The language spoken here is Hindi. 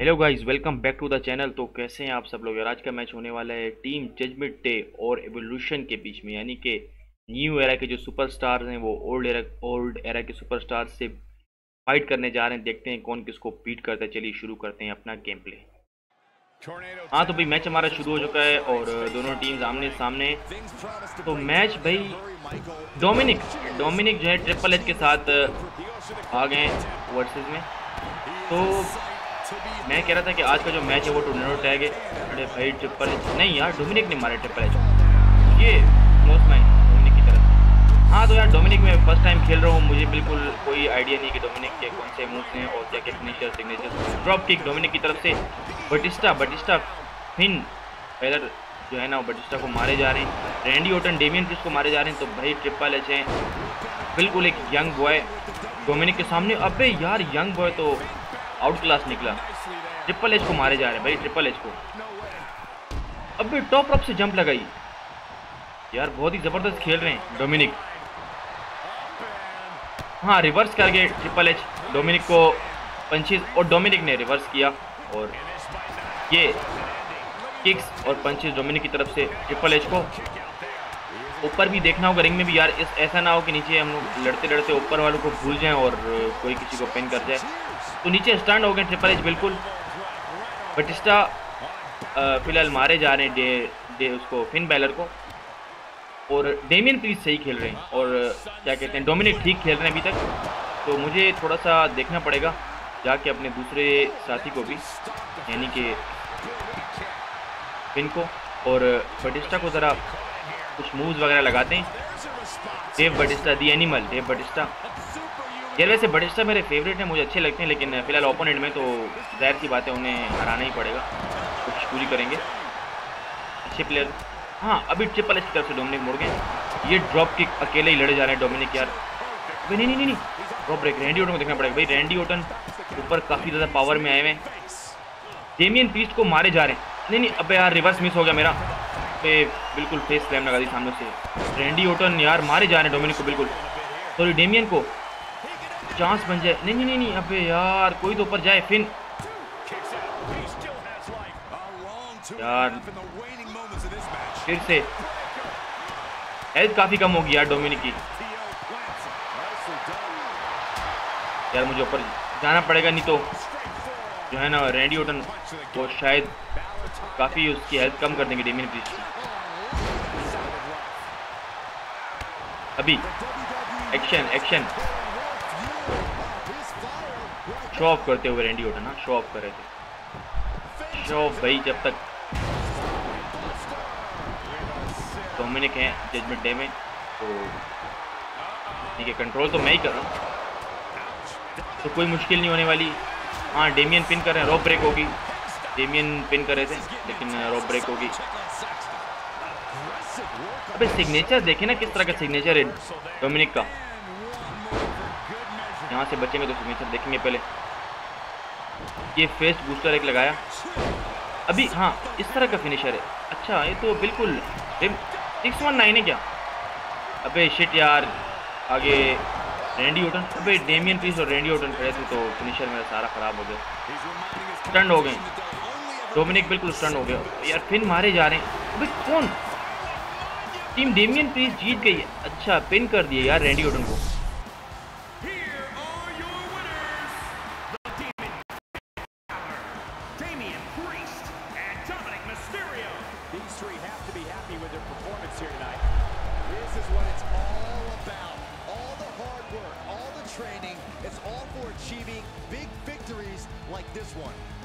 Hello guys, welcome back to the channel. तो कैसे हैं आप सब लोग यार। आज का मैच होने वाला है टीम जजमेंट डे और एवोल्यूशन के बीच में, यानी कि न्यू एरा के जो सुपरस्टार्स हैं वो ओल्ड एरा के सुपरस्टार्स से फाइट करने जा रहे हैं। देखते हैं कौन किसको बीट करता है। चलिए शुरू करते हैं अपना गेम प्ले। हाँ तो भाई, मैच हमारा शुरू हो चुका है और दोनों टीम आमने सामने। तो मैच भाई डोमिनिक जो है ट्रिपल एच के साथ आ गए वर्सेज में। तो मैं कह रहा था कि आज का जो मैच है वो टूर्नामेंट टैग है। अरे भाई ट्रिपल एच नहीं यार, डोमिनिक ने मारा ट्रिपल एच, ये मोस्ट माइन डोमिनिक की तरफ। हाँ तो यार डोमिनिक मैं फर्स्ट टाइम खेल रहा हूँ, मुझे बिल्कुल कोई आइडिया नहीं कि डोमिनिक के कौन से मूव्स हैं और क्या क्या सिग्नेचर। ड्रॉप किक डोमिनिक की तरफ से, बटिस्टा फिन बैलर जो है ना वो बटिस्टा को मारे जा रहे हैं। रैंडी ऑर्टन डेमियन प्रीस्ट को मारे जा रहे हैं। तो भाई ट्रिपल एच हैं बिल्कुल एक यंग बॉय डोमिनिक के सामने। अब यार यंग बॉय तो आउट क्लास निकला। ट्रिपल एच को मारे जा रहे हैं भाई, ट्रिपल एच को। अब टॉप रॉप से जंप लगाई यार, बहुत ही जबरदस्त खेल रहे हैं डोमिनिक। हाँ रिवर्स करके ट्रिपल एच डोमिनिक को पंचेस, और डोमिनिक ने रिवर्स किया और ये किक्स और पंचेस डोमिनिक की तरफ से ट्रिपल एच को। ऊपर भी देखना होगा रिंग में भी यार, इस ऐसा ना हो कि नीचे हम लोग लड़ते लड़ते ऊपर वालों को भूल जाएं और कोई किसी को पिन कर जाए। तो नीचे स्टैंड हो गए ट्रिपल एच बिल्कुल। बटिस्टा फिलहाल मारे जा रहे हैं फिन बैलर को, और डेमियन प्रीस्ट सही खेल रहे हैं और क्या कहते हैं डोमिनिक ठीक खेल रहे हैं अभी तक। तो मुझे थोड़ा सा देखना पड़ेगा जाके अपने दूसरे साथी को भी, यानी कि फिन को और बटिस्टा को, ज़रा कुछ मूव्स वगैरह लगाते हैं। Dave Batista the animal, Dave Batista यार। वैसे बटिस्टा मेरे फेवरेट हैं, मुझे अच्छे लगते हैं, लेकिन फिलहाल ओपोनेंट में तो जाहिर सी बात है उन्हें हराना ही पड़ेगा, कोशिश पूरी करेंगे, अच्छे प्लेयर। हाँ अभी ट्रिपल एच की तरफ से डोमिनिक मुड़ गए। ये ड्रॉप किक अकेले ही लड़े जा रहे हैं डोमिनिक यार। भाई नहीं ड्रॉप ब्रेक रैंडी ऑर्टन को देखना पड़ेगा भाई। रैंडी ऑर्टन ऊपर काफ़ी ज़्यादा पावर में आए हुए हैं। डेमियन प्रीस्ट को मारे जा रहे हैं। नहीं अब यार रिवर्स मिस हो गया मेरा, बिल्कुल फेस स्लैम लगा दी सामने से। रैंडी ऑर्टन यार मारे जा रहे हैं डोमिनिक को बिल्कुल, सॉरी डेमियन को। चांस बन जाए, नहीं अबे यार कोई तो ऊपर जाए। फिन यार फिर से हेल्थ काफ़ी कम होगी यार डोमिनिक की। यार मुझे ऊपर जाना पड़ेगा, नहीं तो जो है ना रैंडी ऑर्टन वो शायद काफ़ी उसकी हेल्थ कम कर देंगे डेमियन प्रीस्ट की। अभी एक्शन शो ऑफ करते हुए रैंडी ऑर्टन, हाँ शो ऑफ कर रहे थे। शो ऑफ भाई जब तक डोमिनिक हैं जजमेंट डे में तो ठीक है, कंट्रोल तो मैं ही कर रहा हूँ तो कोई मुश्किल नहीं होने वाली। हाँ डेमियन पिन कर रहे हैं, रॉप ब्रेक होगी। डेमियन पिन कर रहे थे लेकिन रॉप ब्रेक होगी। अबे सिग्नेचर देखे ना किस तरह का सिग्नेचर है डोमिनिक का, यहाँ से बचेंगे तो सिग्नेचर देखेंगे पहले। ये फेस बूस्टर एक लगाया अभी। हाँ इस तरह का फिनिशर है, अच्छा ये तो बिल्कुल 619 है क्या। अबे शिट यार, आगे रैंडी ऑर्टन। अबे डेमियन प्रीस्ट और रैंडी ऑर्टन खड़े थे तो फिनिशर मेरा सारा ख़राब हो गया। स्टंड हो गए डोमिनिक, बिल्कुल स्टंड हो गया यार। फिन मारे जा रहे हैं। अबे कौन, टीम डेमियन प्रीस्ट जीत गई है। अच्छा पिन कर दिए यार रैंडी ऑर्टन को। Training, it's all for achieving big victories like this one.